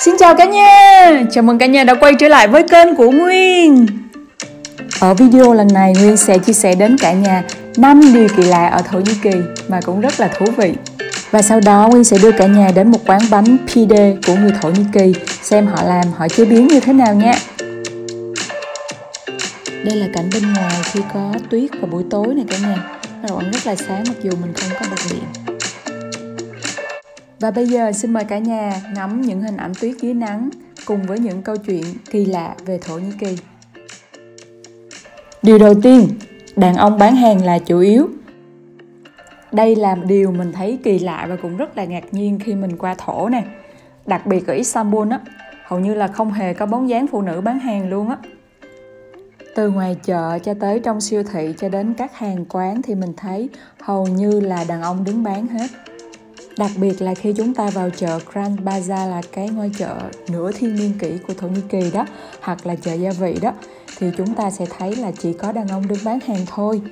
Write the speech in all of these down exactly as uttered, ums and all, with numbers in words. Xin chào cả nhà, chào mừng cả nhà đã quay trở lại với kênh của Nguyên. Ở video lần này, Nguyên sẽ chia sẻ đến cả nhà năm điều kỳ lạ ở Thổ Nhĩ Kỳ mà cũng rất là thú vị. Và sau đó Nguyên sẽ đưa cả nhà đến một quán bánh Pide của người Thổ Nhĩ Kỳ, xem họ làm, họ chế biến như thế nào nhé. Đây là cảnh bên ngoài khi có tuyết vào buổi tối này cả nhà. Nó rất là sáng mặc dù mình không có bật điện. Và bây giờ xin mời cả nhà ngắm những hình ảnh tuyết dưới nắng cùng với những câu chuyện kỳ lạ về Thổ Nhĩ Kỳ. Điều đầu tiên, đàn ông bán hàng là chủ yếu. Đây là điều mình thấy kỳ lạ và cũng rất là ngạc nhiên khi mình qua Thổ nè. Đặc biệt ở Istanbul á, hầu như là không hề có bóng dáng phụ nữ bán hàng luôn á. Từ ngoài chợ cho tới trong siêu thị cho đến các hàng quán thì mình thấy hầu như là đàn ông đứng bán hết. Đặc biệt là khi chúng ta vào chợ Grand Bazaar là cái ngôi chợ nửa thiên niên kỷ của Thổ Nhĩ Kỳ đó, hoặc là chợ gia vị đó, thì chúng ta sẽ thấy là chỉ có đàn ông đứng bán hàng thôi.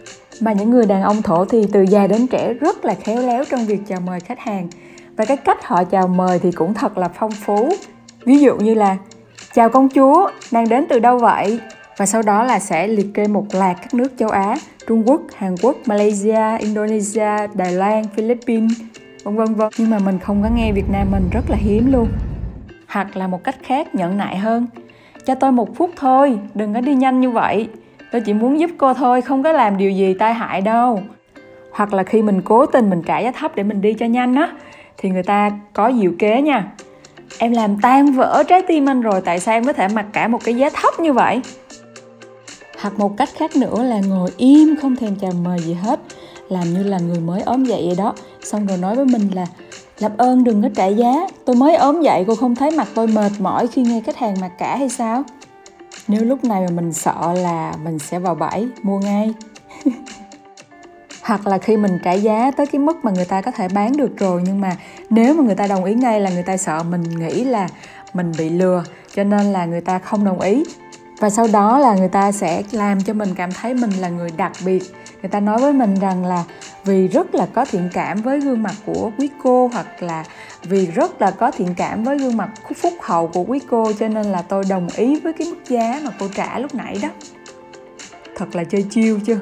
Mà những người đàn ông Thổ thì từ già đến trẻ rất là khéo léo trong việc chào mời khách hàng. Và cái cách họ chào mời thì cũng thật là phong phú. Ví dụ như là: "Chào công chúa, nàng đến từ đâu vậy?" Và sau đó là sẽ liệt kê một loạt các nước châu Á: Trung Quốc, Hàn Quốc, Malaysia, Indonesia, Đài Loan, Philippines, vân vân vân. Nhưng mà mình không có nghe Việt Nam mình rất là hiếm luôn. Hoặc là một cách khác nhẫn nại hơn: "Cho tôi một phút thôi, đừng có đi nhanh như vậy. Tôi chỉ muốn giúp cô thôi, không có làm điều gì tai hại đâu." Hoặc là khi mình cố tình mình trả giá thấp để mình đi cho nhanh á, thì người ta có diệu kế nha: "Em làm tan vỡ trái tim anh rồi, tại sao em có thể mặc cả một cái giá thấp như vậy?" Hoặc một cách khác nữa là ngồi im không thèm chào mời gì hết, làm như là người mới ốm dậy vậy đó, xong rồi nói với mình là: "Làm ơn đừng có trả giá, tôi mới ốm dậy, cô không thấy mặt tôi mệt mỏi khi nghe khách hàng mặc cả hay sao?" Nếu lúc này mà mình sợ là mình sẽ vào bẫy, mua ngay. Hoặc là khi mình trả giá tới cái mức mà người ta có thể bán được rồi, nhưng mà nếu mà người ta đồng ý ngay là người ta sợ mình nghĩ là mình bị lừa, cho nên là người ta không đồng ý. Và sau đó là người ta sẽ làm cho mình cảm thấy mình là người đặc biệt. Người ta nói với mình rằng là vì rất là có thiện cảm với gương mặt của quý cô, hoặc là vì rất là có thiện cảm với gương mặt phúc hậu của quý cô, cho nên là tôi đồng ý với cái mức giá mà cô trả lúc nãy đó. Thật là chơi chiêu chưa?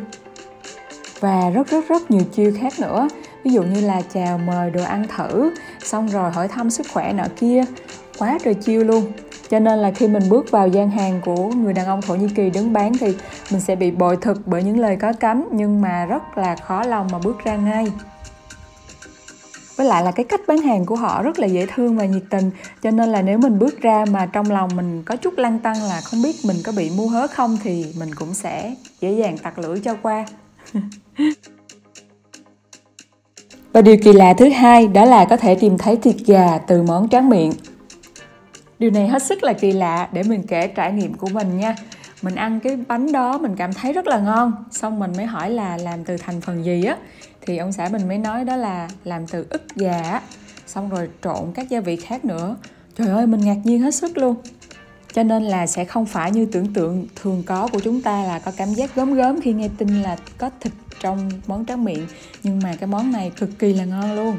Và rất rất rất nhiều chiêu khác nữa. Ví dụ như là chào mời đồ ăn thử, xong rồi hỏi thăm sức khỏe nọ kia. Quá trời chiêu luôn. Cho nên là khi mình bước vào gian hàng của người đàn ông Thổ Nhĩ Kỳ đứng bán thì mình sẽ bị bội thực bởi những lời có cánh, nhưng mà rất là khó lòng mà bước ra ngay. Với lại là cái cách bán hàng của họ rất là dễ thương và nhiệt tình, cho nên là nếu mình bước ra mà trong lòng mình có chút lăn tăn là không biết mình có bị mua hớ không thì mình cũng sẽ dễ dàng tặc lưỡi cho qua. Và điều kỳ lạ thứ hai đó là có thể tìm thấy thịt gà từ món tráng miệng. Điều này hết sức là kỳ lạ, để mình kể trải nghiệm của mình nha. Mình ăn cái bánh đó mình cảm thấy rất là ngon, xong mình mới hỏi là làm từ thành phần gì á. Thì ông xã mình mới nói đó là làm từ ức gà, xong rồi trộn các gia vị khác nữa. Trời ơi, mình ngạc nhiên hết sức luôn. Cho nên là sẽ không phải như tưởng tượng thường có của chúng ta là có cảm giác gớm gớm khi nghe tin là có thịt trong món tráng miệng. Nhưng mà cái món này cực kỳ là ngon luôn.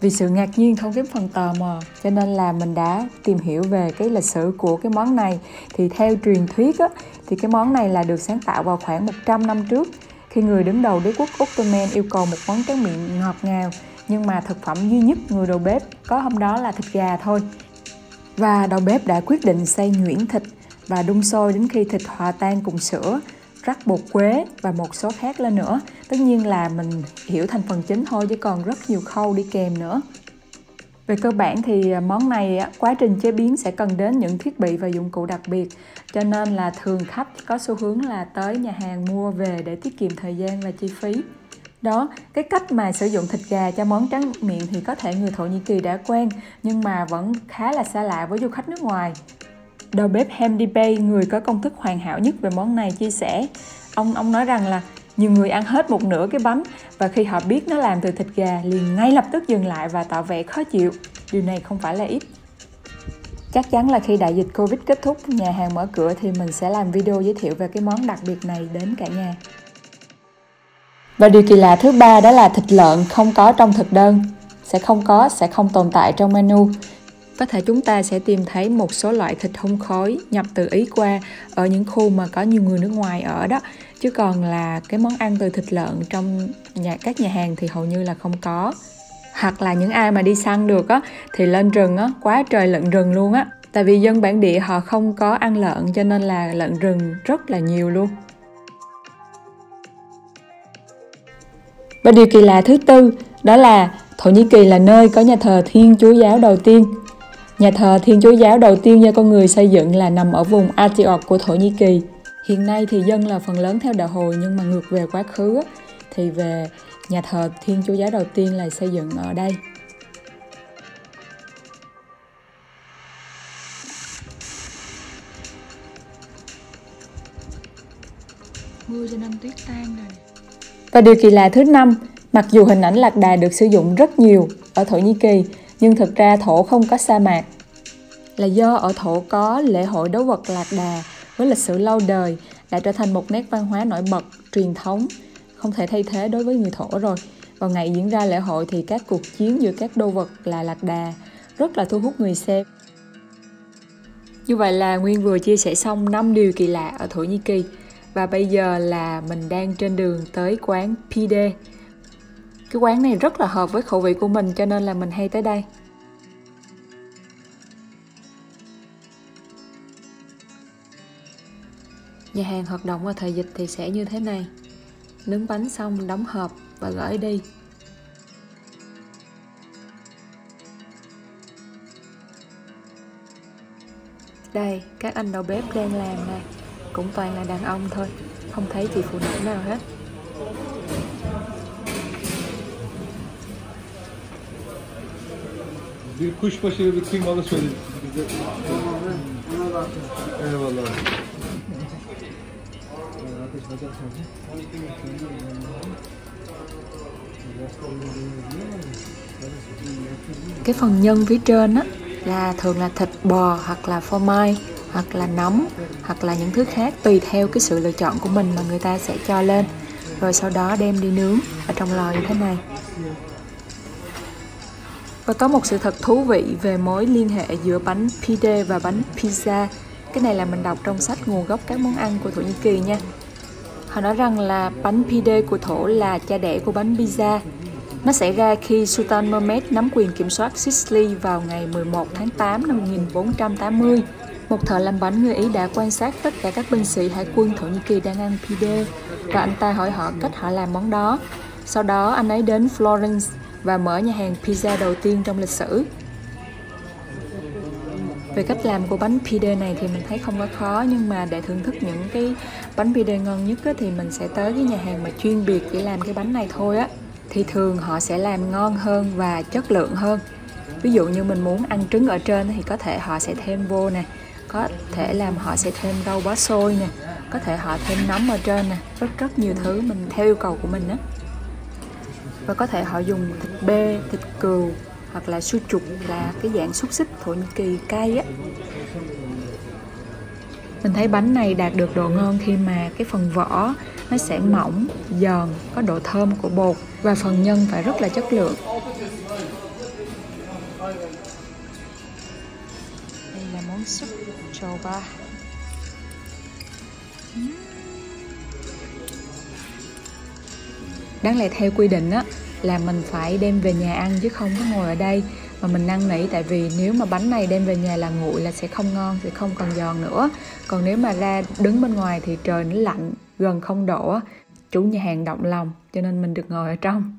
Vì sự ngạc nhiên không kém phần tò mò, cho nên là mình đã tìm hiểu về cái lịch sử của cái món này. Thì theo truyền thuyết á, thì cái món này là được sáng tạo vào khoảng một trăm năm trước, khi người đứng đầu đế quốc Ottoman yêu cầu một món tráng miệng ngọt ngào, nhưng mà thực phẩm duy nhất người đầu bếp có hôm đó là thịt gà thôi. Và đầu bếp đã quyết định xay nhuyễn thịt và đun sôi đến khi thịt hòa tan cùng sữa, rắc bột quế và một số khác lên nữa. Tất nhiên là mình hiểu thành phần chính thôi, chứ còn rất nhiều khâu đi kèm nữa. Về cơ bản thì món này quá trình chế biến sẽ cần đến những thiết bị và dụng cụ đặc biệt, cho nên là thường khách có xu hướng là tới nhà hàng mua về để tiết kiệm thời gian và chi phí. Đó, cái cách mà sử dụng thịt gà cho món tráng miệng thì có thể người Thổ Nhĩ Kỳ đã quen, nhưng mà vẫn khá là xa lạ với du khách nước ngoài. Đầu bếp Hamdi Bay, người có công thức hoàn hảo nhất về món này, chia sẻ. Ông ông nói rằng là nhiều người ăn hết một nửa cái bánh, và khi họ biết nó làm từ thịt gà liền ngay lập tức dừng lại và tỏ vẻ khó chịu. Điều này không phải là ít. Chắc chắn là khi đại dịch Covid kết thúc, nhà hàng mở cửa thì mình sẽ làm video giới thiệu về cái món đặc biệt này đến cả nhà. Và điều kỳ lạ thứ ba đó là thịt lợn không có trong thực đơn. Sẽ không có, sẽ không tồn tại trong menu. có thể chúng ta sẽ tìm thấy một số loại thịt không khói nhập từ Ý qua ở những khu mà có nhiều người nước ngoài ở đó. Chứ còn là cái món ăn từ thịt lợn trong nhà, các nhà hàng thì hầu như là không có. Hoặc là những ai mà đi săn được á, thì lên rừng á, quá trời lợn rừng luôn á. Tại vì dân bản địa họ không có ăn lợn cho nên là lợn rừng rất là nhiều luôn. Và điều kỳ lạ thứ tư đó là Thổ Nhĩ Kỳ là nơi có nhà thờ Thiên Chúa Giáo đầu tiên. Nhà thờ Thiên Chúa Giáo đầu tiên do con người xây dựng là nằm ở vùng Atyok của Thổ Nhĩ Kỳ. Hiện nay thì dân là phần lớn theo đạo Hồi, nhưng mà ngược về quá khứ thì về nhà thờ Thiên Chúa Giáo đầu tiên là xây dựng ở đây. Mưa cho nên tuyết tan rồi. Và điều kỳ lạ thứ năm, mặc dù hình ảnh lạc đà được sử dụng rất nhiều ở Thổ Nhĩ Kỳ, nhưng thực ra Thổ không có sa mạc. Là do ở Thổ có lễ hội đấu vật lạc đà với lịch sử lâu đời đã trở thành một nét văn hóa nổi bật, truyền thống, không thể thay thế đối với người Thổ rồi. Vào ngày diễn ra lễ hội thì các cuộc chiến giữa các đô vật là lạc đà rất là thu hút người xem. Như vậy là Nguyên vừa chia sẻ xong năm điều kỳ lạ ở Thổ Nhĩ Kỳ. Và bây giờ là mình đang trên đường tới quán Pide. Cái quán này rất là hợp với khẩu vị của mình cho nên là mình hay tới đây. Nhà hàng hoạt động vào thời dịch thì sẽ như thế này. Nướng bánh xong đóng hộp và gửi đi. Đây, các anh đầu bếp đang làm này. Cũng toàn là đàn ông thôi, không thấy chị phụ nữ nào hết. Bir kuşbaşıyla bir kıymalı söyledik bize. Eyvallah. Cái phần nhân phía trên á là thường là thịt bò hoặc là phô mai, hoặc là nấm, hoặc là những thứ khác tùy theo cái sự lựa chọn của mình mà người ta sẽ cho lên. Rồi sau đó đem đi nướng ở trong lò như thế này. Và có một sự thật thú vị về mối liên hệ giữa bánh pide và bánh pizza. Cái này là mình đọc trong sách nguồn gốc các món ăn của Thổ Nhĩ Kỳ nha. Họ nói rằng là bánh pide của Thổ là cha đẻ của bánh pizza. Nó xảy ra khi Sultan Mehmet nắm quyền kiểm soát Sicily vào ngày mười một tháng tám năm một nghìn bốn trăm tám mươi. Một thợ làm bánh người Ý đã quan sát tất cả các binh sĩ hải quân Thổ Nhĩ Kỳ đang ăn pide và anh ta hỏi họ cách họ làm món đó. Sau đó anh ấy đến Florence và mở nhà hàng pizza đầu tiên trong lịch sử. Về cách làm của bánh pide này thì mình thấy không quá khó, nhưng mà để thưởng thức những cái bánh pide ngon nhất á, thì mình sẽ tới cái nhà hàng mà chuyên biệt để làm cái bánh này thôi á. Thì thường họ sẽ làm ngon hơn và chất lượng hơn. Ví dụ như mình muốn ăn trứng ở trên thì có thể họ sẽ thêm vô nè. Có thể làm họ sẽ thêm rau bó xôi nè, có thể họ thêm nấm ở trên nè, rất rất nhiều thứ mình theo yêu cầu của mình á. Và có thể họ dùng thịt bê, thịt cừu hoặc là su trục là cái dạng xúc xích Thổ Nhĩ Kỳ cay á. Mình thấy bánh này đạt được độ ngon khi mà cái phần vỏ nó sẽ mỏng, giòn, có độ thơm của bột và phần nhân phải rất là chất lượng. Đây là món súp châu ba. Đáng lẽ theo quy định á, là mình phải đem về nhà ăn chứ không có ngồi ở đây mà mình năn nỉ, tại vì nếu mà bánh này đem về nhà là nguội là sẽ không ngon, sẽ không còn giòn nữa. Còn nếu mà ra đứng bên ngoài thì trời nó lạnh, gần không độ á, chủ nhà hàng động lòng cho nên mình được ngồi ở trong.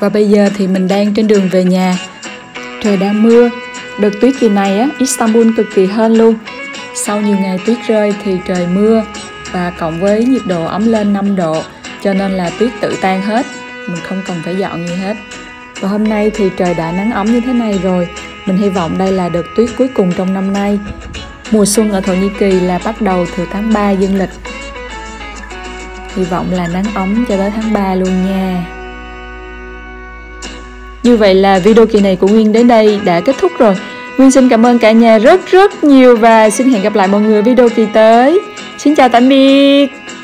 Và bây giờ thì mình đang trên đường về nhà. Trời đang mưa. Đợt tuyết kỳ này á, Istanbul cực kỳ hên luôn. Sau nhiều ngày tuyết rơi thì trời mưa và cộng với nhiệt độ ấm lên năm độ, cho nên là tuyết tự tan hết, mình không cần phải dọn gì hết. Và hôm nay thì trời đã nắng ấm như thế này rồi. Mình hy vọng đây là đợt tuyết cuối cùng trong năm nay. Mùa xuân ở Thổ Nhĩ Kỳ là bắt đầu từ tháng ba dương lịch. Hy vọng là nắng ấm cho tới tháng ba luôn nha. Như vậy là video kỳ này của Nguyên đến đây đã kết thúc rồi. Nguyên xin cảm ơn cả nhà rất rất nhiều và xin hẹn gặp lại mọi người video kỳ tới. Xin chào tạm biệt.